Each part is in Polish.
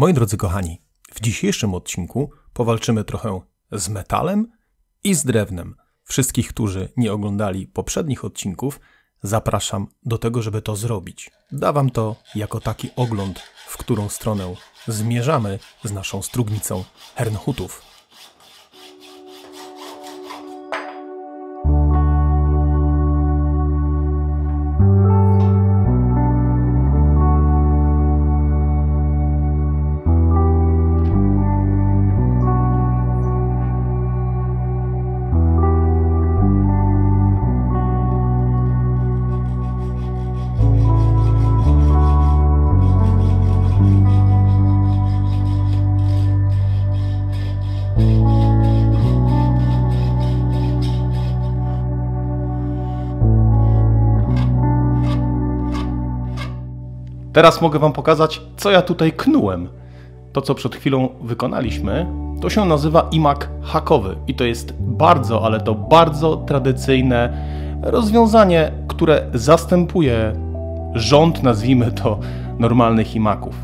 Moi drodzy kochani, w dzisiejszym odcinku powalczymy trochę z metalem i z drewnem. Wszystkich, którzy nie oglądali poprzednich odcinków, zapraszam do tego, żeby to zrobić. Dawam to jako taki ogląd, w którą stronę zmierzamy z naszą strugnicą Hernhutów. Teraz mogę wam pokazać, co ja tutaj knułem. To, co przed chwilą wykonaliśmy, to się nazywa imak hakowy i to jest bardzo, ale to bardzo tradycyjne rozwiązanie, które zastępuje rząd, nazwijmy to, normalnych imaków.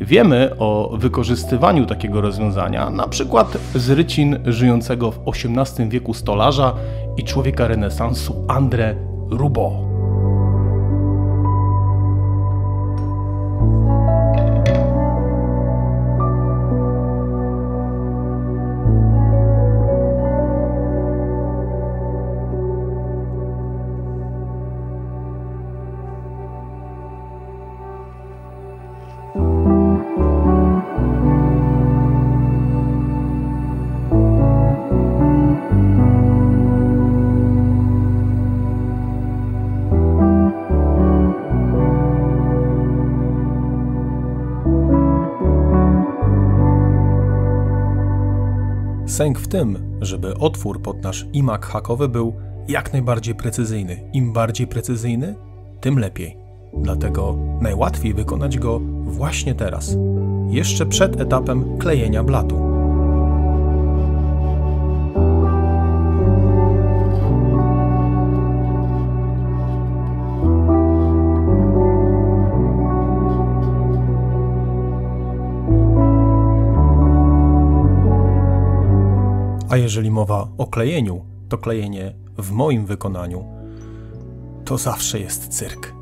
Wiemy o wykorzystywaniu takiego rozwiązania, na przykład z rycin żyjącego w XVIII wieku stolarza i człowieka renesansu André Roubo. Sęk w tym, żeby otwór pod nasz imak hakowy był jak najbardziej precyzyjny. Im bardziej precyzyjny, tym lepiej. Dlatego najłatwiej wykonać go właśnie teraz, jeszcze przed etapem klejenia blatu. A jeżeli mowa o klejeniu, to klejenie w moim wykonaniu to zawsze jest cyrk.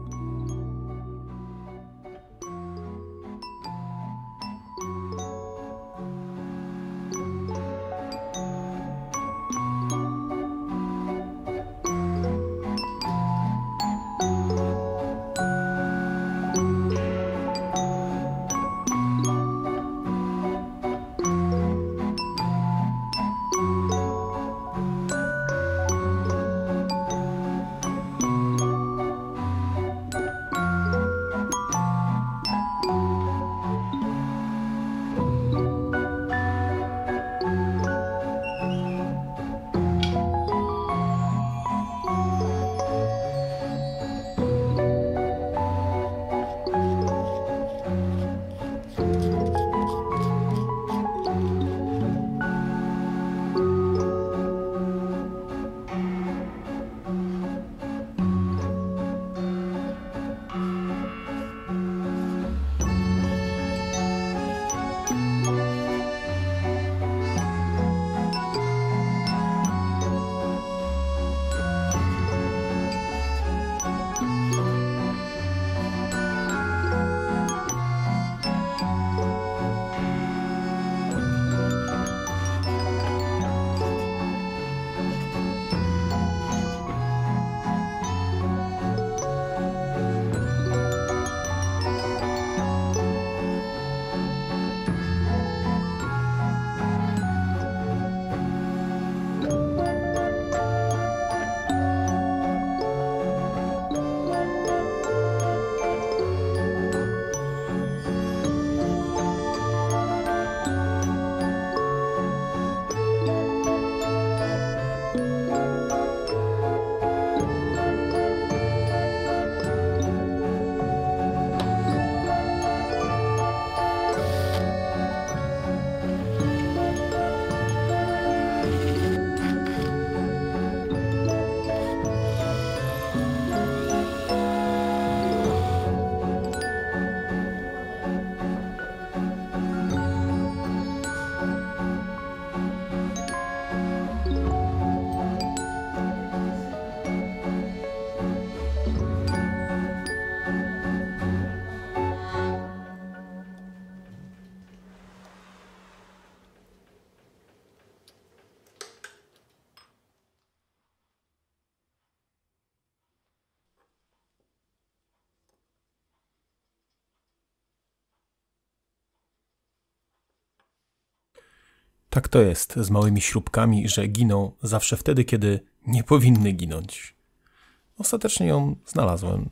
Tak to jest z małymi śrubkami, że giną zawsze wtedy, kiedy nie powinny ginąć. Ostatecznie ją znalazłem.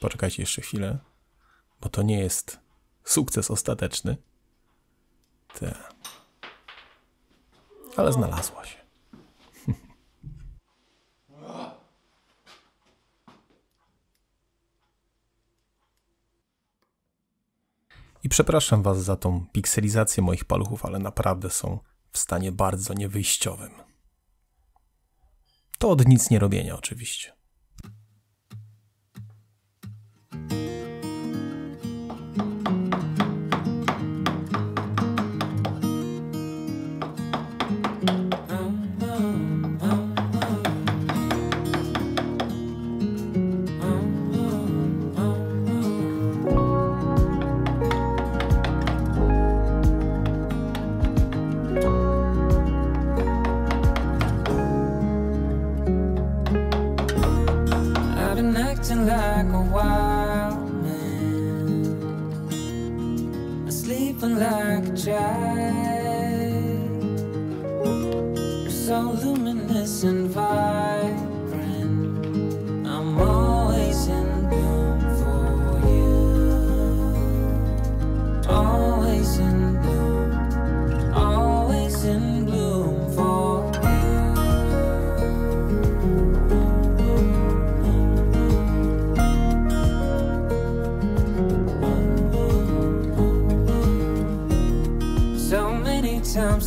Poczekajcie jeszcze chwilę, bo to nie jest sukces ostateczny. Ale znalazła się. I przepraszam was za tą pikselizację moich paluchów, ale naprawdę są w stanie bardzo niewyjściowym. To od nic nie robienia oczywiście.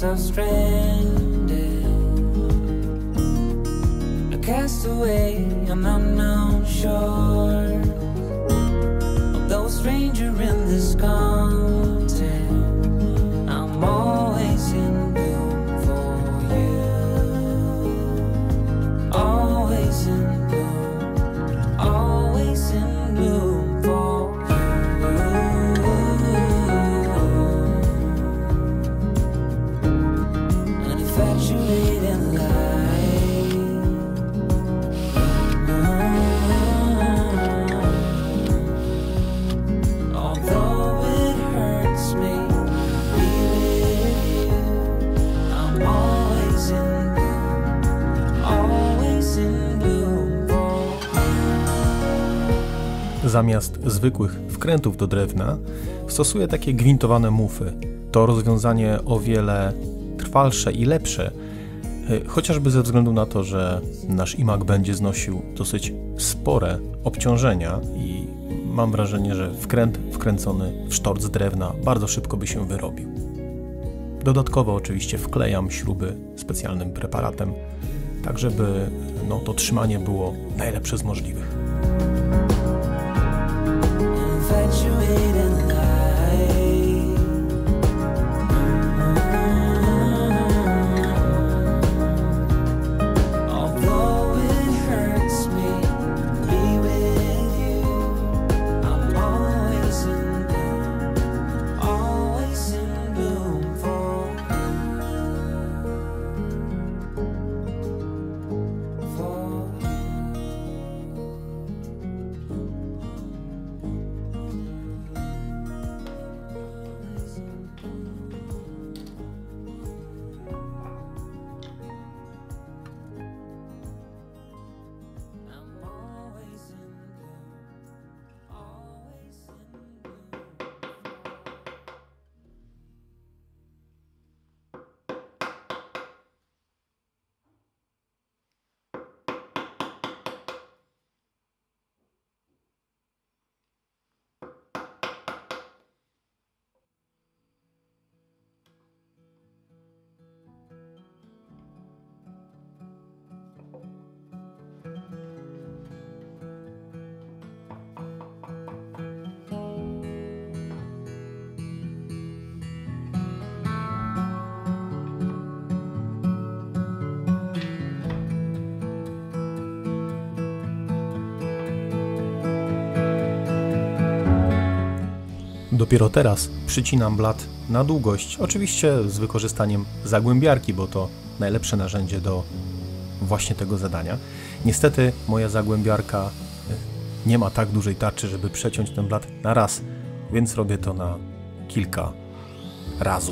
I'm stranded, a castaway on unknown shore. Although stranger in this content, I'm always in bloom for you. Always in bloom, always in bloom. Zamiast zwykłych wkrętów do drewna stosuję takie gwintowane mufy. To rozwiązanie o wiele trwalsze i lepsze, chociażby ze względu na to, że nasz imak będzie znosił dosyć spore obciążenia i mam wrażenie, że wkręt wkręcony w sztort z drewna bardzo szybko by się wyrobił. Dodatkowo oczywiście wklejam śruby specjalnym preparatem, tak żeby to trzymanie było najlepsze z możliwych. Dopiero teraz przycinam blat na długość, oczywiście z wykorzystaniem zagłębiarki, bo to najlepsze narzędzie do właśnie tego zadania. Niestety moja zagłębiarka nie ma tak dużej tarczy, żeby przeciąć ten blat na raz, więc robię to na kilka razy.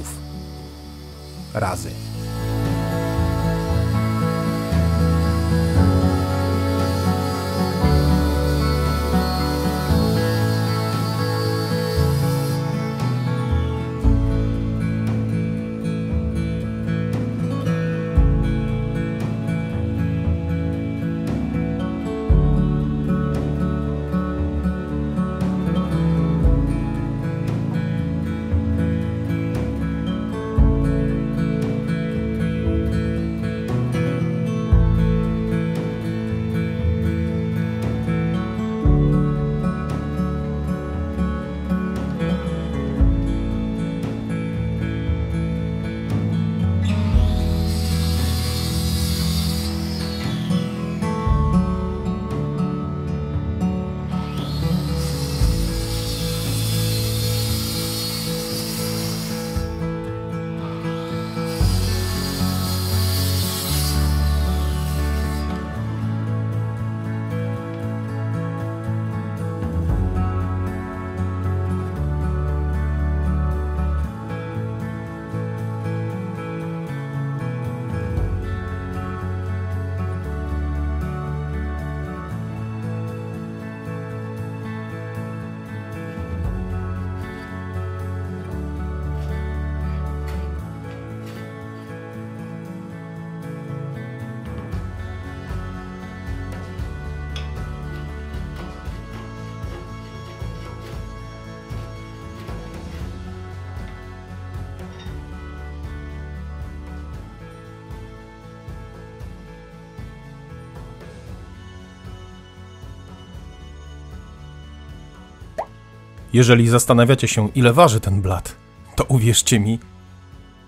Jeżeli zastanawiacie się, ile waży ten blat, to uwierzcie mi,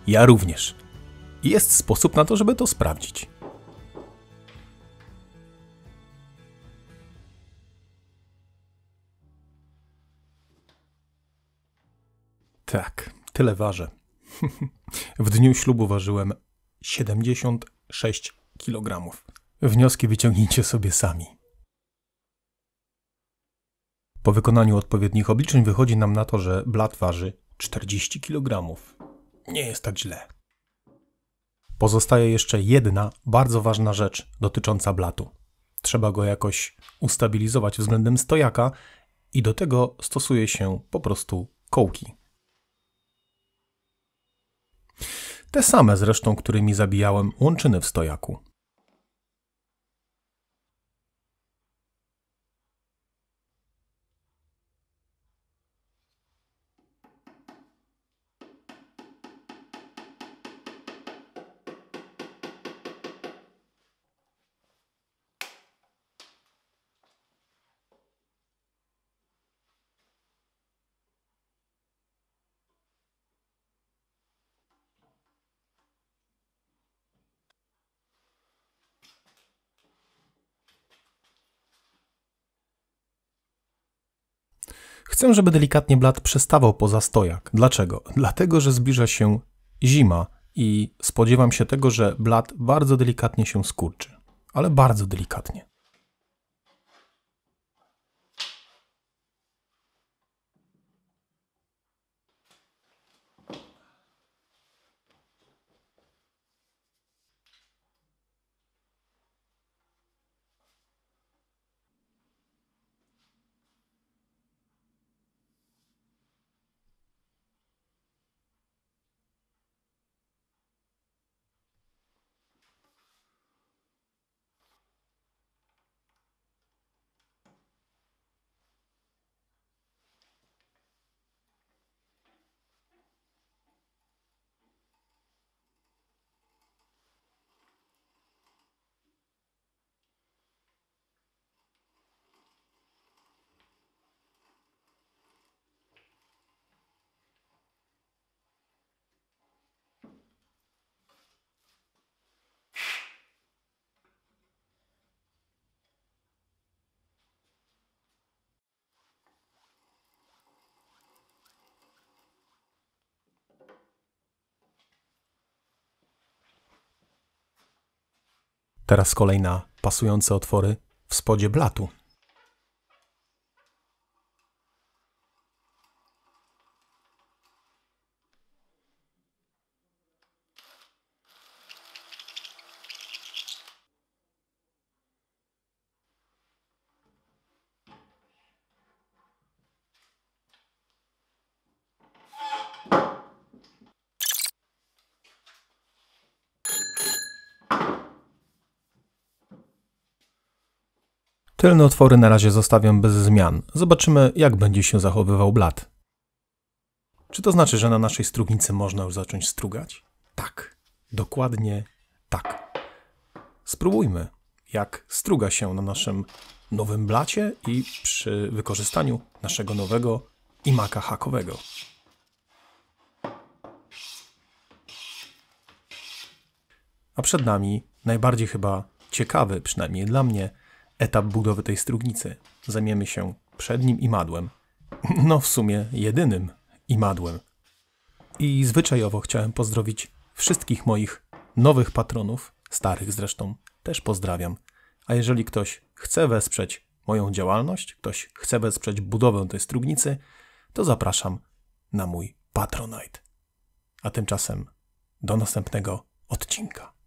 ja również. Jest sposób na to, żeby to sprawdzić. Tak, tyle ważę. W dniu ślubu ważyłem 76 kg. Wnioski wyciągnijcie sobie sami. Po wykonaniu odpowiednich obliczeń wychodzi nam na to, że blat waży 40 kg. Nie jest tak źle. Pozostaje jeszcze jedna bardzo ważna rzecz dotycząca blatu. Trzeba go jakoś ustabilizować względem stojaka i do tego stosuje się po prostu kołki. Te same zresztą, którymi zabijałem łączyny w stojaku. Chcę, żeby delikatnie blat przestawał poza stojak. Dlaczego? Dlatego, że zbliża się zima i spodziewam się tego, że blat bardzo delikatnie się skurczy. Ale bardzo delikatnie. Teraz kolej na pasujące otwory w spodzie blatu. Tylne otwory na razie zostawiam bez zmian. Zobaczymy, jak będzie się zachowywał blat. Czy to znaczy, że na naszej strugnicy można już zacząć strugać? Tak, dokładnie tak. Spróbujmy, jak struga się na naszym nowym blacie i przy wykorzystaniu naszego nowego imaka hakowego. A przed nami najbardziej chyba ciekawy, przynajmniej dla mnie, etap budowy tej strugnicy. Zajmiemy się przednim imadłem. No w sumie jedynym imadłem. I zwyczajowo chciałem pozdrowić wszystkich moich nowych patronów, starych zresztą też pozdrawiam. A jeżeli ktoś chce wesprzeć moją działalność, ktoś chce wesprzeć budowę tej strugnicy, to zapraszam na mój Patronite. A tymczasem do następnego odcinka.